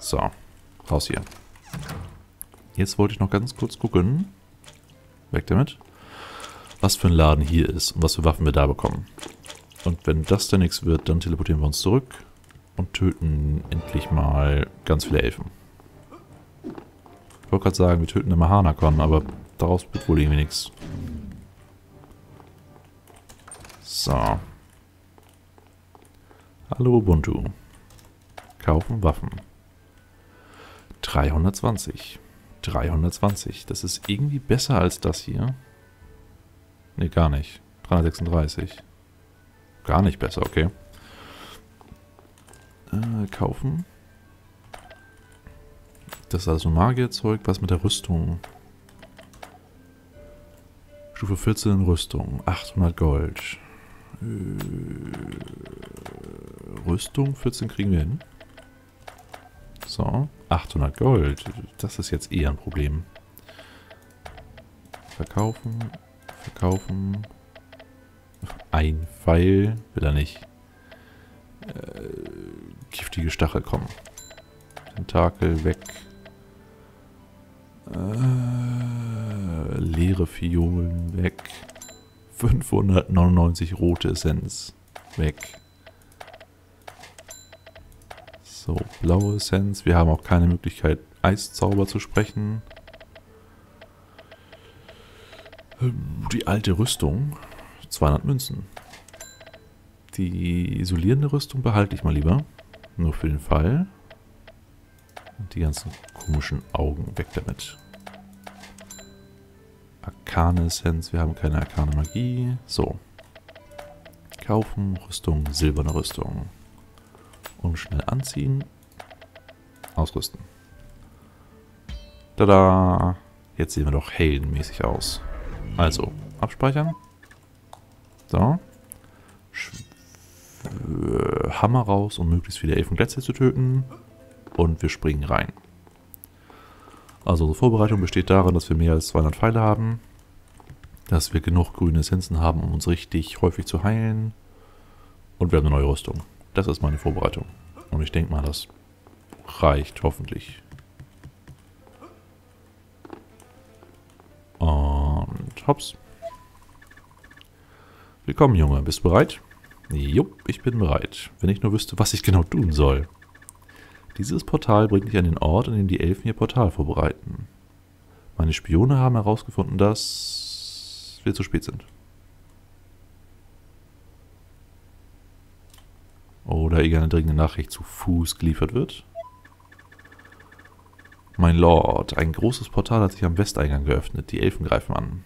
So, raus hier. Jetzt wollte ich noch ganz kurz gucken. Weg damit. Was für ein Laden hier ist und was für Waffen wir da bekommen. Und wenn das dann nichts wird, dann teleportieren wir uns zurück und töten endlich mal ganz viele Elfen. Ich wollte gerade sagen, wir töten den Mahanakon, aber daraus wird wohl irgendwie nichts. So. Hallo Ubuntu. Kaufen Waffen. 320. 320. Das ist irgendwie besser als das hier. Ne, gar nicht. 336. Gar nicht besser, okay. Kaufen. Das ist also Magierzeug. Was mit der Rüstung? Stufe 14 Rüstung. 800 Gold. Rüstung 14 kriegen wir hin. So. 800 Gold. Das ist jetzt eher ein Problem. Verkaufen. Verkaufen. Ein Pfeil. Will er nicht. Giftige Stachel kommen. Tentakel weg. Leere Fiolen weg. 599 rote Essenz weg. So, blaue Essenz. Wir haben auch keine Möglichkeit, Eiszauber zu sprechen. Die alte Rüstung. 200 Münzen. Die isolierende Rüstung behalte ich mal lieber. Nur für den Fall. Und die ganzen komischen Augen weg damit. Arkane Essenz, wir haben keine Arkane Magie. So. Kaufen, Rüstung, silberne Rüstung. Und schnell anziehen. Ausrüsten. Tada! Jetzt sehen wir doch heldenmäßig aus. Also, abspeichern. So. Hammer raus, um möglichst viele Elfenglätze zu töten. Und wir springen rein. Also unsere Vorbereitung besteht darin, dass wir mehr als 200 Pfeile haben. Dass wir genug grüne Essenzen haben, um uns richtig häufig zu heilen. Und wir haben eine neue Rüstung. Das ist meine Vorbereitung. Und ich denke mal, das reicht hoffentlich. Und hops. Willkommen, Junge. Bist du bereit? Jupp, ich bin bereit. Wenn ich nur wüsste, was ich genau tun soll. Dieses Portal bringt mich an den Ort, an dem die Elfen ihr Portal vorbereiten. Meine Spione haben herausgefunden, dass wir zu spät sind. Oder irgendeine dringende Nachricht zu Fuß geliefert wird. Mein Lord, ein großes Portal hat sich am Westeingang geöffnet. Die Elfen greifen an.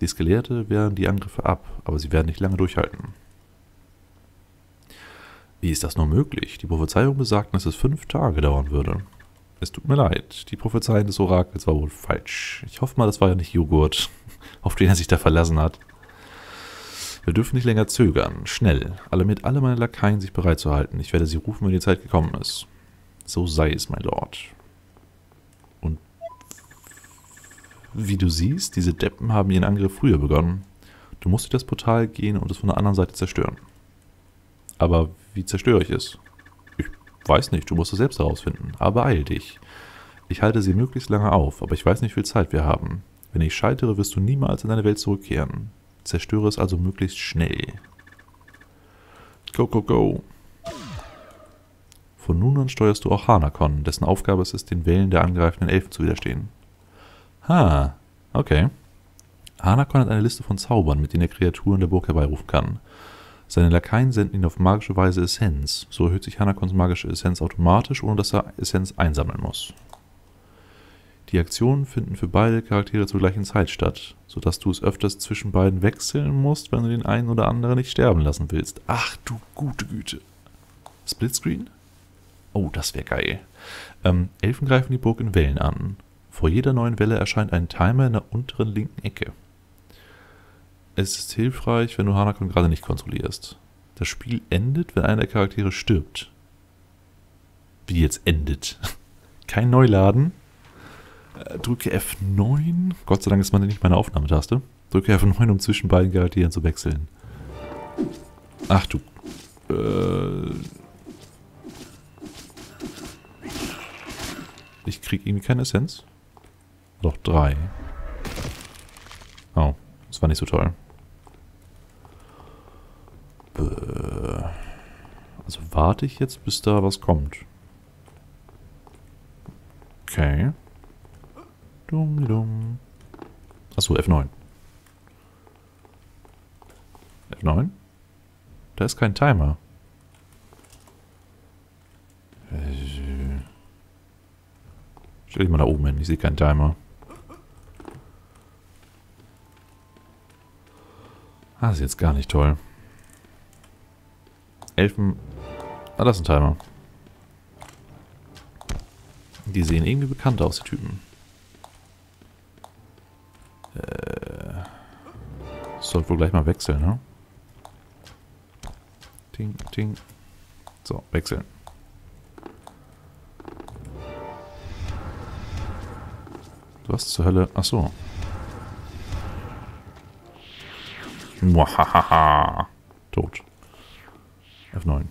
Die Skelette wehren die Angriffe ab, aber sie werden nicht lange durchhalten. Wie ist das nur möglich? Die Prophezeiung besagten, dass es 5 Tage dauern würde. Es tut mir leid. Die Prophezeiung des Orakels war wohl falsch. Ich hoffe mal, das war ja nicht Joghurt, auf den er sich da verlassen hat. Wir dürfen nicht länger zögern. Schnell. Alle meine Lakaien sich bereit zu halten. Ich werde sie rufen, wenn die Zeit gekommen ist. So sei es, mein Lord. Und wie du siehst, diese Deppen haben ihren Angriff früher begonnen. Du musst durch das Portal gehen und es von der anderen Seite zerstören. Aber wie zerstöre ich es? Ich weiß nicht, du musst es selbst herausfinden. Aber eil dich. Ich halte sie möglichst lange auf, aber ich weiß nicht, wie viel Zeit wir haben. Wenn ich scheitere, wirst du niemals in deine Welt zurückkehren. Zerstöre es also möglichst schnell. Go, go, go. Von nun an steuerst du auch Harnakon, dessen Aufgabe es ist, den Wellen der angreifenden Elfen zu widerstehen. Ha, okay. Harnakon hat eine Liste von Zaubern, mit denen er Kreaturen der Burg herbeirufen kann. Seine Lakaien senden ihn auf magische Weise Essenz. So erhöht sich Hanakons magische Essenz automatisch, ohne dass er Essenz einsammeln muss. Die Aktionen finden für beide Charaktere zur gleichen Zeit statt, sodass du es öfters zwischen beiden wechseln musst, wenn du den einen oder anderen nicht sterben lassen willst. Ach du gute Güte. Splitscreen? Oh, das wäre geil. Elfen greifen die Burg in Wellen an. Vor jeder neuen Welle erscheint ein Timer in der unteren linken Ecke. Es ist hilfreich, wenn du Harnakon gerade nicht kontrollierst. Das Spiel endet, wenn einer der Charaktere stirbt. Wie jetzt endet? Kein Neuladen. Drücke F9. Gott sei Dank ist man nicht meine Aufnahmetaste. Drücke F9, um zwischen beiden Charakteren zu wechseln. Ach du. Ich kriege irgendwie keine Essenz. Doch, 3. Oh, das war nicht so toll. Also warte ich jetzt, bis da was kommt. Okay. Dumm. Achso, F9. F9? Da ist kein Timer. Stell dich mal da oben hin, ich sehe keinen Timer. Ah, ist jetzt gar nicht toll. Elfen. Ah, das ist ein Timer. Die sehen irgendwie bekannt aus, die Typen. Sollte wohl gleich mal wechseln, ne? Ding, ding. So, wechseln. Was zur Hölle? Ach so. Muahaha. Tot. F9.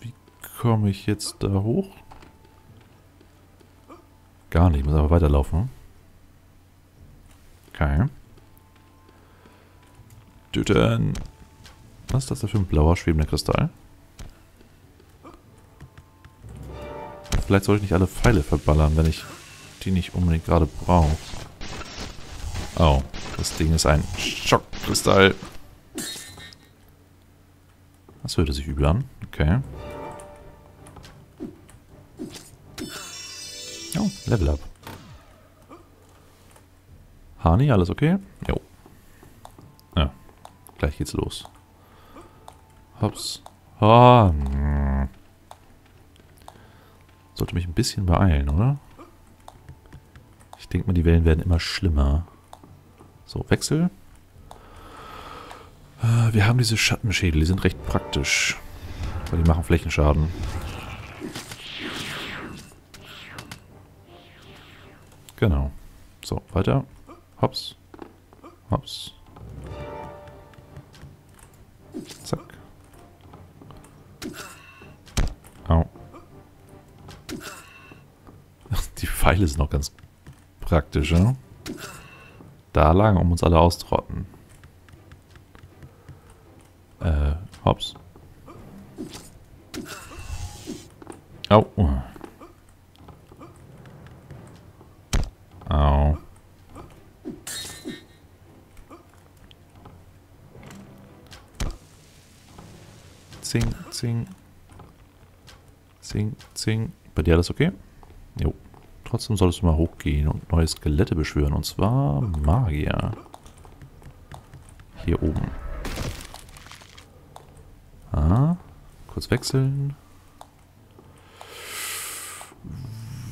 Wie komme ich jetzt da hoch? Gar nicht, muss aber weiterlaufen. Okay. Töten. Was ist das da für ein blauer schwebender Kristall? Vielleicht sollte ich nicht alle Pfeile verballern, wenn ich die nicht unbedingt gerade brauche. Oh, das Ding ist ein Schockkristall. Das hörte sich übel an. Okay. Oh, Level Up. Hani, alles okay? Jo. Ja, gleich geht's los. Hops. Oh, sollte mich ein bisschen beeilen, oder? Ich denke mal, die Wellen werden immer schlimmer. So, Wechsel. Wir haben diese Schattenschädel, die sind recht praktisch. Weil die machen Flächenschaden. Genau. So, weiter. Hops. Hops. Zack. Au. Die Pfeile sind noch ganz praktisch, ne? Da lang, um uns alle auszurotten. Hops. Au. Au. Zing, zing. Zing, zing. Bei dir alles okay? Jo. Trotzdem solltest du mal hochgehen und neue Skelette beschwören. Und zwar Magier. Hier oben. Ah, kurz wechseln.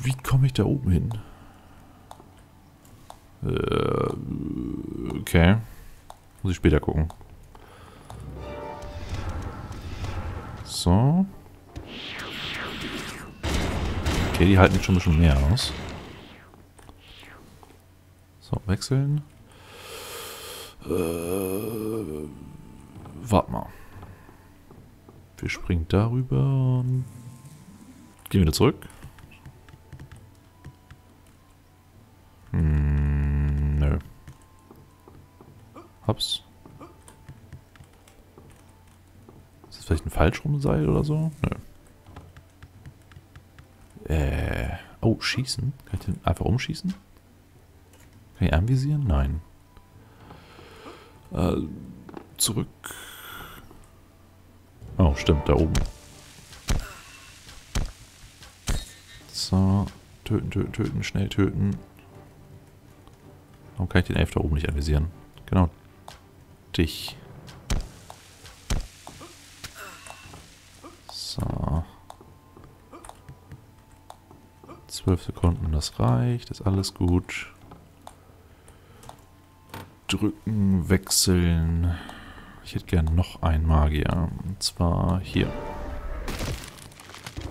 Wie komme ich da oben hin? Okay. Muss ich später gucken. So. Okay, die halten jetzt schon ein bisschen mehr aus. So, wechseln. Warte mal. Wir springen darüber und gehen wieder zurück. Nö. Hops. Ist das vielleicht ein Falschrumseil oder so? Nö. Oh, schießen? Kann ich den einfach umschießen? Kann ich anvisieren? Nein. Zurück. Oh, stimmt, da oben. So, töten, töten, töten, schnell töten. Warum kann ich den Elf da oben nicht anvisieren? Genau. Dich. So. 12 Sekunden, das reicht, ist alles gut. Drücken, wechseln. Ich hätte gern noch einen Magier. Und zwar hier.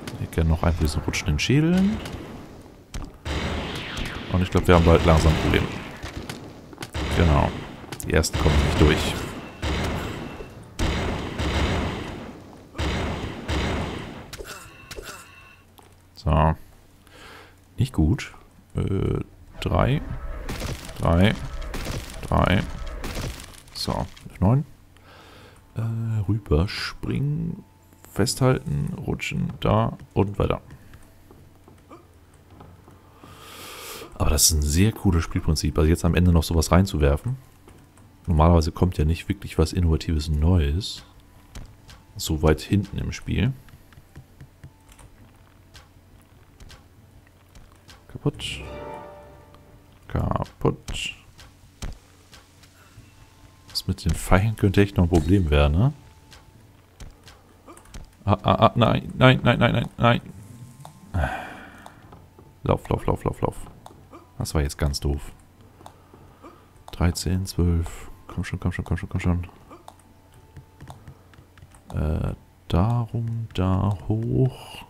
Ich hätte gern noch einen von diesen rutschenden Schädeln. Und ich glaube, wir haben bald langsam ein Problem. Genau. Die ersten kommen nicht durch. So. Nicht gut. 3. 3. 3. So, 9. Rüberspringen. Festhalten. Rutschen. Da. Und weiter. Aber das ist ein sehr cooles Spielprinzip. Also jetzt am Ende noch sowas reinzuwerfen. Normalerweise kommt ja nicht wirklich was Innovatives Neues. So weit hinten im Spiel. Kaputt. Kaputt. Das mit den Pfeilen könnte echt noch ein Problem werden, ne? Ah, ah, ah, nein, nein, nein, nein, nein, nein. Lauf, lauf, lauf, lauf, lauf. Das war jetzt ganz doof. 13, 12. Komm schon, komm schon, komm schon, komm schon. Darum, da hoch.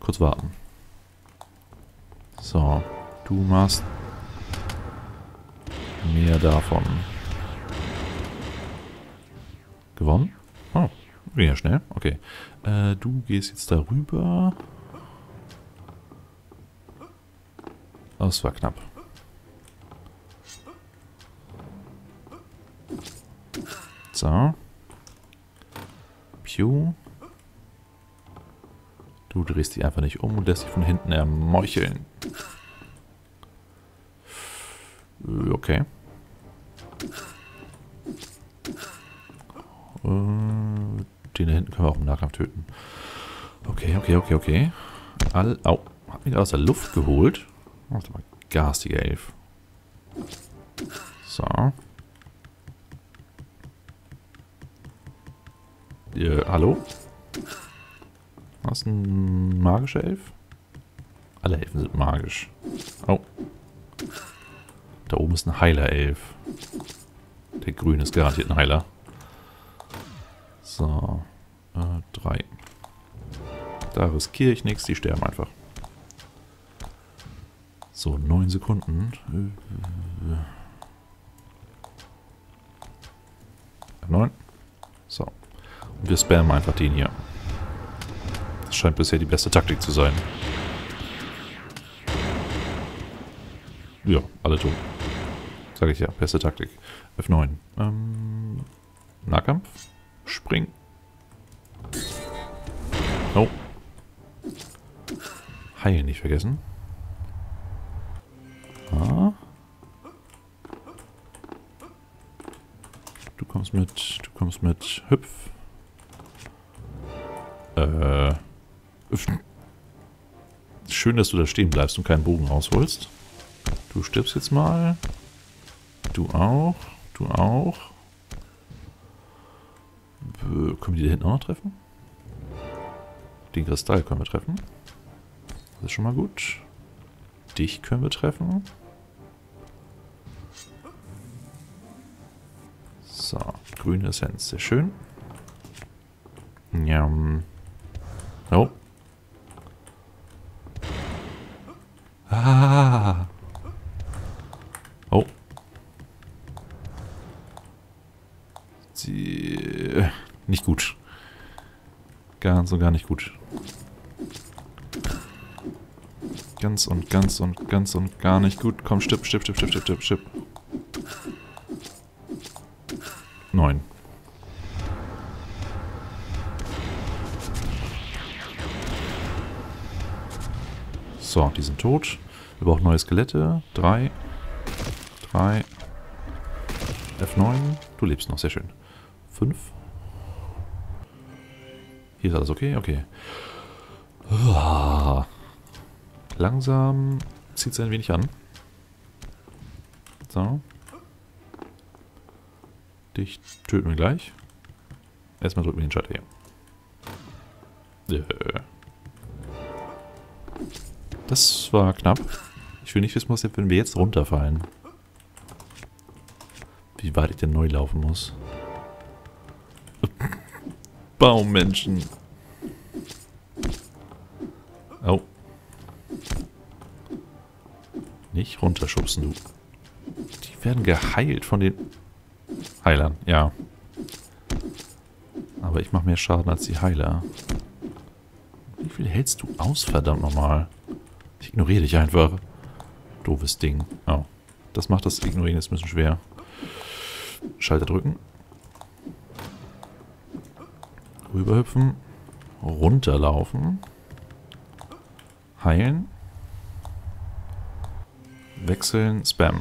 Kurz warten. So, du machst mehr davon. Gewonnen? Oh, ging ja schnell. Okay. Du gehst jetzt darüber. Oh, das war knapp. So. Piu. Du drehst dich einfach nicht um und lässt dich von hinten ermeucheln. Okay. Den da hinten können wir auch im Nahkampf töten. Okay, okay, okay, okay. Au. Hat mich aus der Luft geholt. Oh, das war garstige Elf. So. Hallo? Was ist ein magischer Elf? Alle Elfen sind magisch. Oh. Da oben ist ein Heiler-Elf. Der Grüne ist garantiert ein Heiler. So. 3. Da riskiere ich nichts, die sterben einfach. So, 9 Sekunden. Neun. So. Und wir spammen einfach den hier. Das scheint bisher die beste Taktik zu sein. Ja, alle tot. Sag ich ja, beste Taktik. F9. Nahkampf. Spring. No. Heilen nicht vergessen. Ah. Du kommst mit. Du kommst mit. Hüpf. Schön, dass du da stehen bleibst und keinen Bogen rausholst. Du stirbst jetzt mal. Du auch. Du auch. Können wir die da hinten auch noch treffen? Den Kristall können wir treffen. Das ist schon mal gut. Dich können wir treffen. So, grüne Essenz. Sehr schön. Njam. Oh. Ah. Oh. Sie. Nicht gut. Ganz und gar nicht gut. Ganz und ganz und ganz und gar nicht gut. Komm, stipp, stipp, stipp, stipp, stipp, stipp, stipp. 9. So, die sind tot. Wir brauchen neue Skelette. 3. 3. F9. Du lebst noch, sehr schön. 5. Hier ist alles okay? Okay. Ah. Langsam zieht es ein wenig an. So. Dich töten wir gleich. Erstmal drücken wir den Schalter hier. Das war knapp. Ich will nicht wissen, was jetzt, wenn wir jetzt runterfallen. Wie weit ich denn neu laufen muss. Baummenschen. Oh. Nicht runterschubsen, du. Die werden geheilt von den Heilern, ja. Aber ich mache mehr Schaden als die Heiler. Wie viel hältst du aus, verdammt nochmal? Ich ignoriere dich einfach. Doofes Ding. Oh. Das macht das Ignorieren jetzt ein bisschen schwer. Schalter drücken. Rüberhüpfen. Runterlaufen. Heilen. Wechseln. Spam.